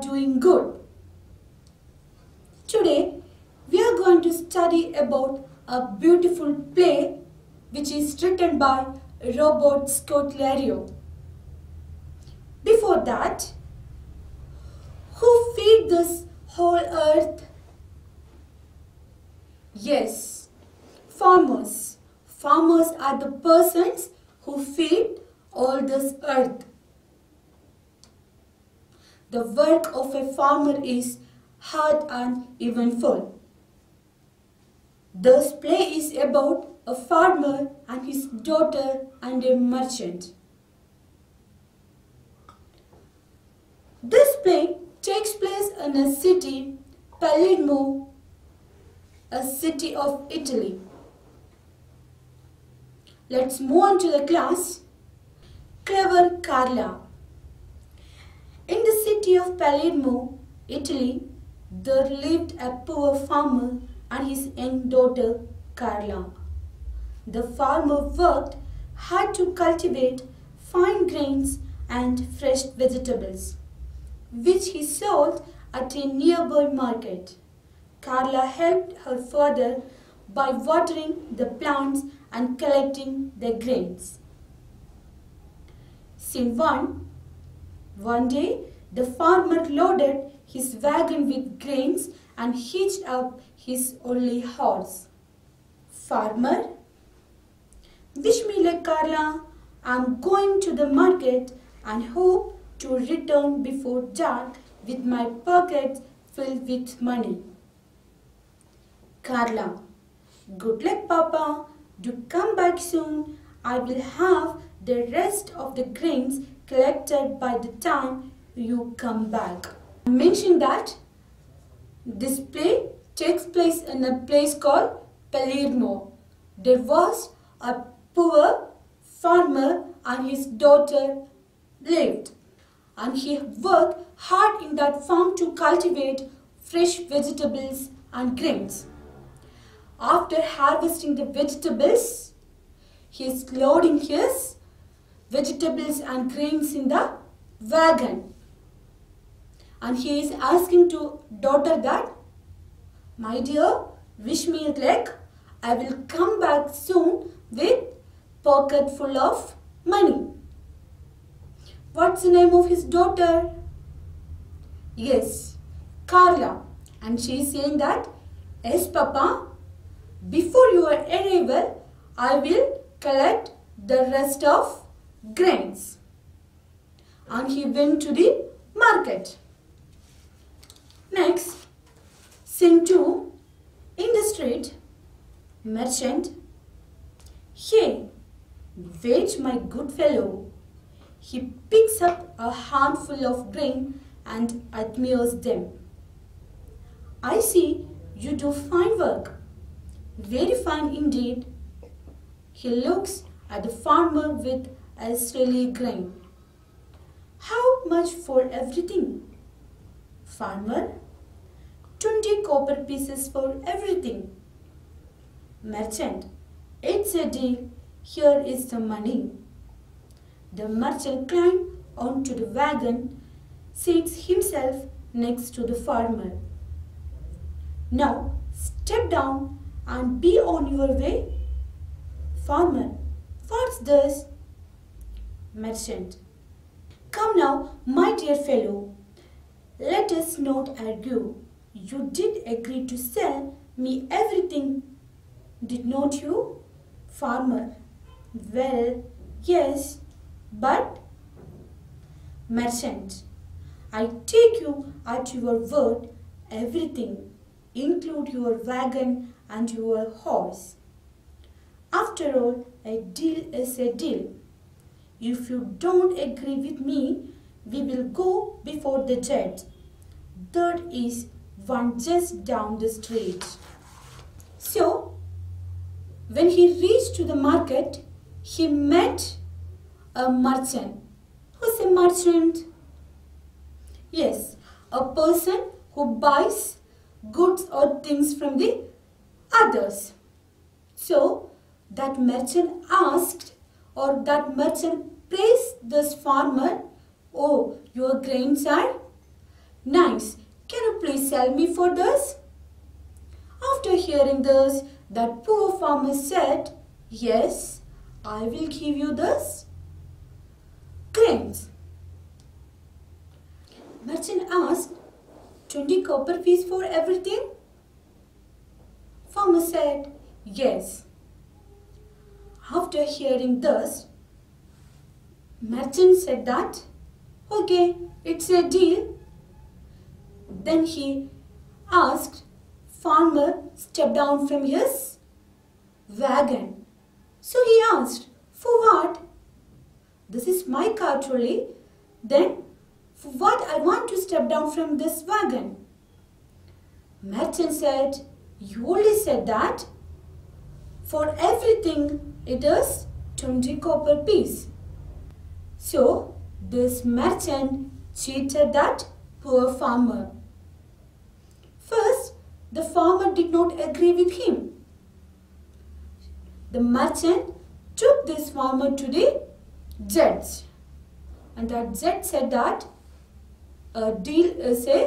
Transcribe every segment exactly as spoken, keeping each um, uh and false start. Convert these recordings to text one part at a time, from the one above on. doing good. Today, we are going to study about a beautiful play which is written by Robert Scotlerio. Before that, who feed this whole earth? Yes, farmers. Farmers are the persons who feed all this earth. The work of a farmer is hard and eventful. This play is about a farmer and his daughter and a merchant. This play takes place in a city, Palermo, a city of Italy. Let's move on to the class. Clever Carla. In the city of Palermo, Italy, there lived a poor farmer and his young daughter, Carla. The farmer worked hard to cultivate fine grains and fresh vegetables, which he sold at a nearby market. Carla helped her father by watering the plants and collecting the grains. Scene one. One day, the farmer loaded his wagon with grains and hitched up his only horse. Farmer: "Wish me luck, Carla. I'm going to the market and hope to return before dark with my pockets filled with money." Carla: "Good luck, Papa. Do come back soon. I will have the rest of the grains collected by the time you come back." I mentioned that this play takes place in a place called Palermo. There was a poor farmer and his daughter lived, and he worked hard in that farm to cultivate fresh vegetables and grains. After harvesting the vegetables, he is loading his vegetables and grains in the wagon. And he is asking to daughter that, "My dear, wish me luck. I will come back soon with pocket full of money." What's the name of his daughter? Yes, Carla. And she is saying that, "Yes, Papa. Before your arrival, I will collect the rest of grains." And he went to the market. Next, scene two. In the street, merchant: "Hey, wait, my good fellow." He picks up a handful of grain and admires them. "I see you do fine work. Very fine indeed." He looks at the farmer with a surly grin. "How much for everything?" Farmer: twenty copper pieces for everything." Merchant: "It's a deal. Here is the money." The merchant climbs onto the wagon, seats himself next to the farmer. "Now step down and be on your way." Farmer: "What's this?" Merchant: "Come now, my dear fellow. Let us not argue. You did agree to sell me everything, did not you?" Farmer: "Well, yes, but..." Merchant: "I take you at your word. Everything, include your wagon and your horse. After all, a deal is a deal. If you don't agree with me, we will go before the judge. There is one just down the street." So, when he reached to the market, he met a merchant. Who's a merchant? Yes, a person who buys goods or things from the others. So, that merchant asked, or that merchant praised this farmer, "Oh, your grains are Knives, can you please sell me for this?" After hearing this, that poor farmer said, "Yes, I will give you this." Cranes. Merchant asked, "twenty copper piece for everything?" Farmer said, "Yes." After hearing this, merchant said that, "Okay, it's a deal." Then he asked farmer to step down from his wagon. So he asked, "For what? This is my cart trolley. Then for what I want to step down from this wagon?" Merchant said, "You only said that for everything it is twenty copper piece." So this merchant cheated that poor farmer. First, the farmer did not agree with him. The merchant took this farmer to the judge, and that judge said that a deal is a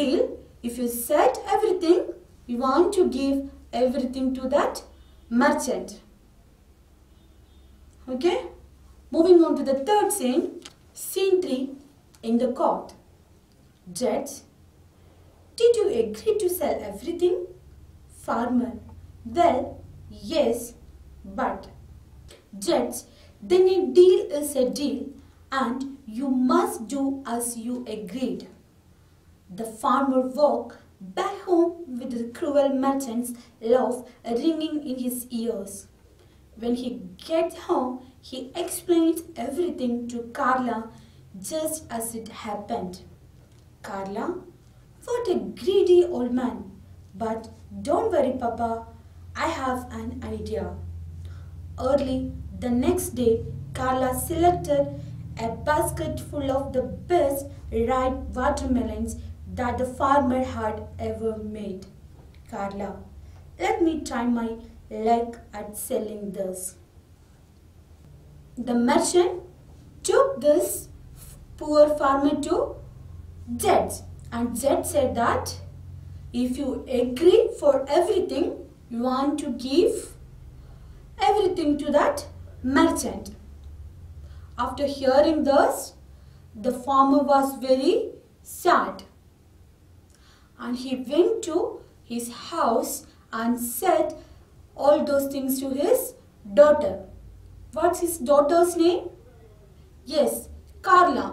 deal. If you said everything, you want to give everything to that merchant. Okay, moving on to the third scene, scene three in the court. Judge: "Did you agree to sell everything?" Farmer: "Well, yes, but." Judge: "Then a deal is a deal and you must do as you agreed." The farmer walked back home with the cruel merchant's laugh ringing in his ears. When he gets home, he explains everything to Carla just as it happened. "Carla, what a greedy old man. But don't worry, Papa, I have an idea." Early the next day, Carla selected a basket full of the best ripe watermelons that the farmer had ever made. "Carla, let me try my luck at selling this." The merchant took this poor farmer to judge, and judge said that if you agree for everything, you want to give everything to that merchant. After hearing this, the farmer was very sad, and he went to his house and said all those things to his daughter. What's his daughter's name? Yes, Carla.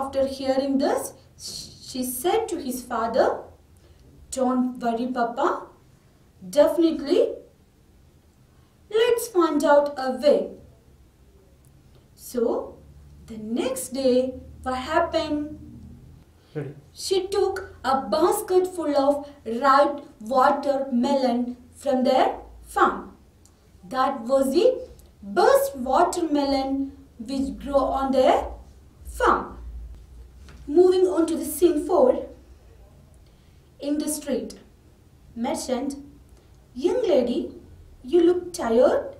After hearing this, she said to his father, "Don't worry, Papa, definitely let's find out a way." So the next day, what happened? Ready. She took a basket full of ripe watermelon from their farm. That was the best watermelon which grew on their farm. Moving on to the scene four, in the street. Merchant: "Young lady, you look tired.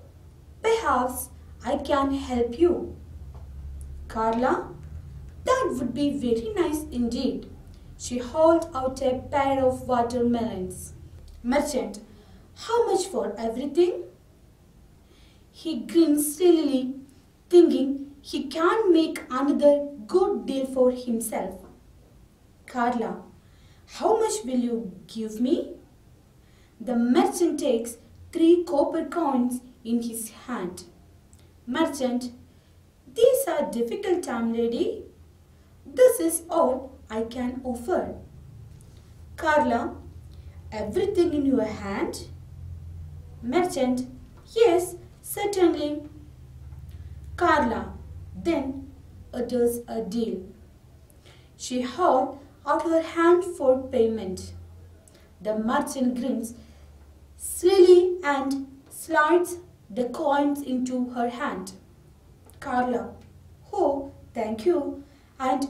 Perhaps I can help you." Carla: "That would be very nice indeed." She hauled out a pair of watermelons. Merchant: "How much for everything?" He grinned slily, thinking he can make another good deal for himself. Carla: "How much will you give me?" The merchant takes three copper coins in his hand. Merchant: "These are difficult times, lady. This is all I can offer." Carla: "Everything in your hand?" Merchant: "Yes, certainly." Carla: "Then it is a deal." She held out her hand for payment. The merchant grins slowly and slides the coins into her hand. Carla: "Oh, thank you. And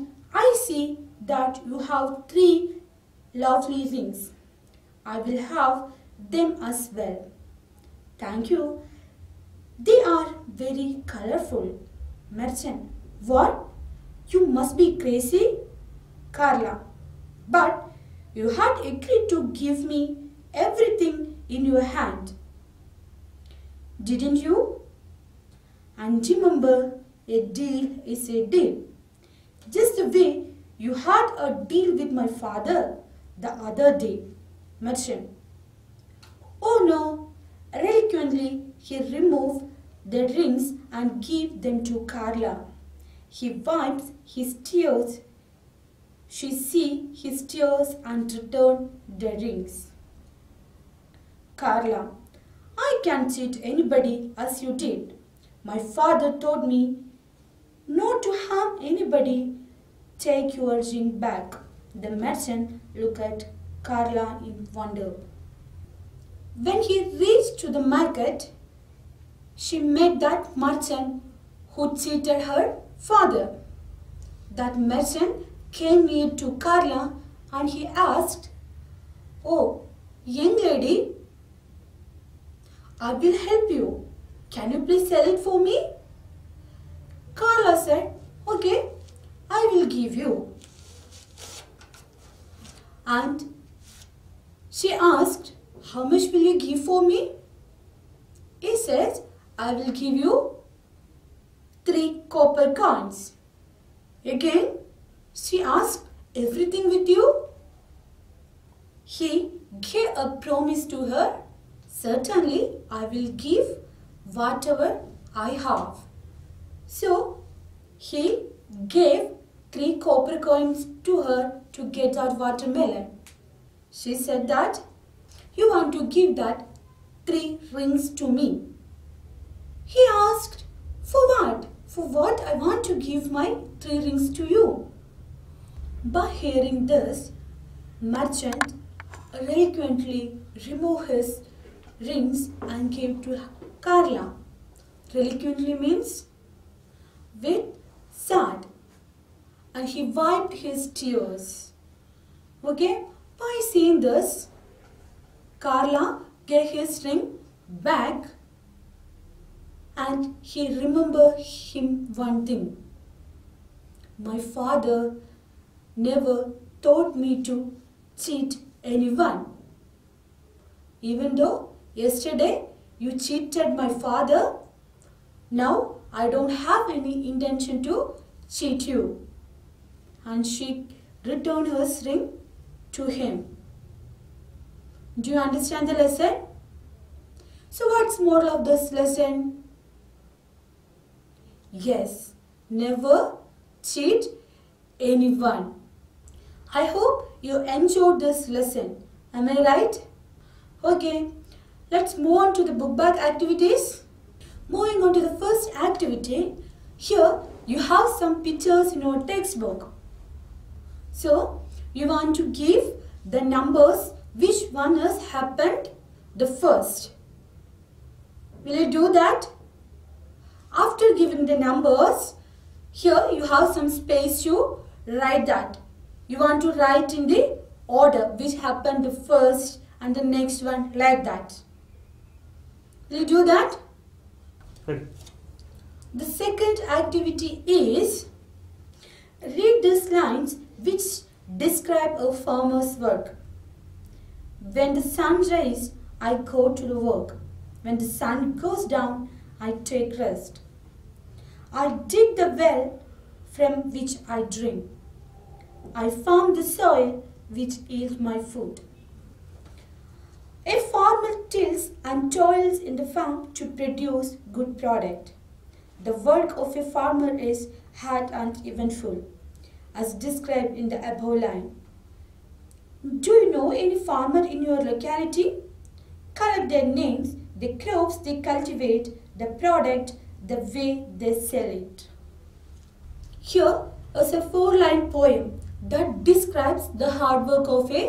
I see that you have three lovely rings. I will have them as well." "Thank you. They are very colorful." Merchant: "What? You must be crazy. Carla, but you had agreed to give me everything in your hand, didn't you? And remember, a deal is a deal. Just the way you had a deal with my father the other day, merchant. Oh no, eloquently he removed the rings and gave them to Carla. He wipes his tears. She sees his tears and returns the rings. Carla, I can't cheat anybody as you did. My father told me not to harm anybody. Take your ring back. The merchant looked at Carla in wonder. When he reached to the market, she met that merchant who cheated her father. That merchant came near to Carla and he asked, "Oh, young lady, I will help you. Can you please sell it for me?" Carla said, "Okay, I will give you." And she asked, "How much will you give for me?" He says, "I will give you three copper coins." Again, she asked, "Everything with you?" He gave a promise to her, "Certainly, I will give whatever I have." So, he gave three copper coins to her to get that watermelon. She said that, "You want to give that three rings to me." He asked, "For what? For what I want to give my three rings to you?" By hearing this, merchant reluctantly removed his rings and gave to Carla. Reluctantly means with sad, and he wiped his tears. Okay, by seeing this, Carla gave his ring back. And he remembered him one thing. My father never taught me to cheat anyone. Even though yesterday you cheated my father, now I don't have any intention to cheat you. And she returned her ring to him. Do you understand the lesson? So what's the moral of this lesson? Yes, never cheat anyone. I hope you enjoyed this lesson. Am I right? Okay, let's move on to the book bag activities. Moving on to the first activity, here you have some pictures in your textbook. So, you want to give the numbers which one has happened the first. Will you do that? After giving the numbers, here you have some space to write that. You want to write in the order which happened the first and the next one, like that. Will you do that? Good. The second activity is read these lines which describe a farmer's work. When the sun rises, I go to the work. When the sun goes down, I take rest. I dig the well from which I drink. I farm the soil which yields my food. A farmer tills and toils in the farm to produce good product. The work of a farmer is hard and eventful, as described in the above line. Do you know any farmer in your locality? Collect their names, the crops they cultivate, the product, the way they sell it. Here is a four-line poem that describes the hard work of a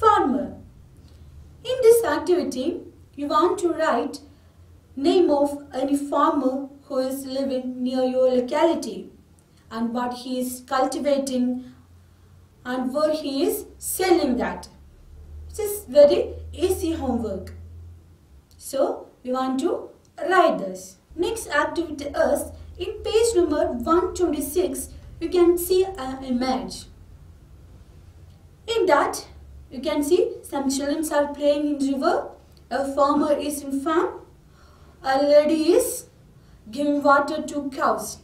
farmer. In this activity, you want to write name of any farmer who is living near your locality and what he is cultivating and where he is selling that. This is very easy homework. So, you want to write this. Next activity is, in page number one twenty-six, you can see an image. that, you can see some children are playing in river. A farmer is in farm. A lady is giving water to cows.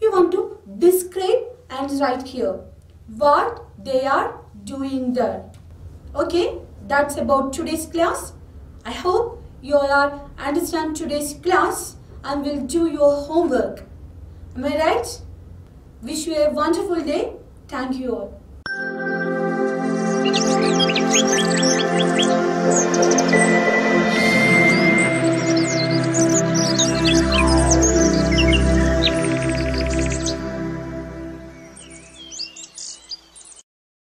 You want to describe and write here what they are doing there. Okay, that's about today's class. I hope you all are understand today's class and will do your homework. Am I right? Wish you a wonderful day. Thank you all. Thank you.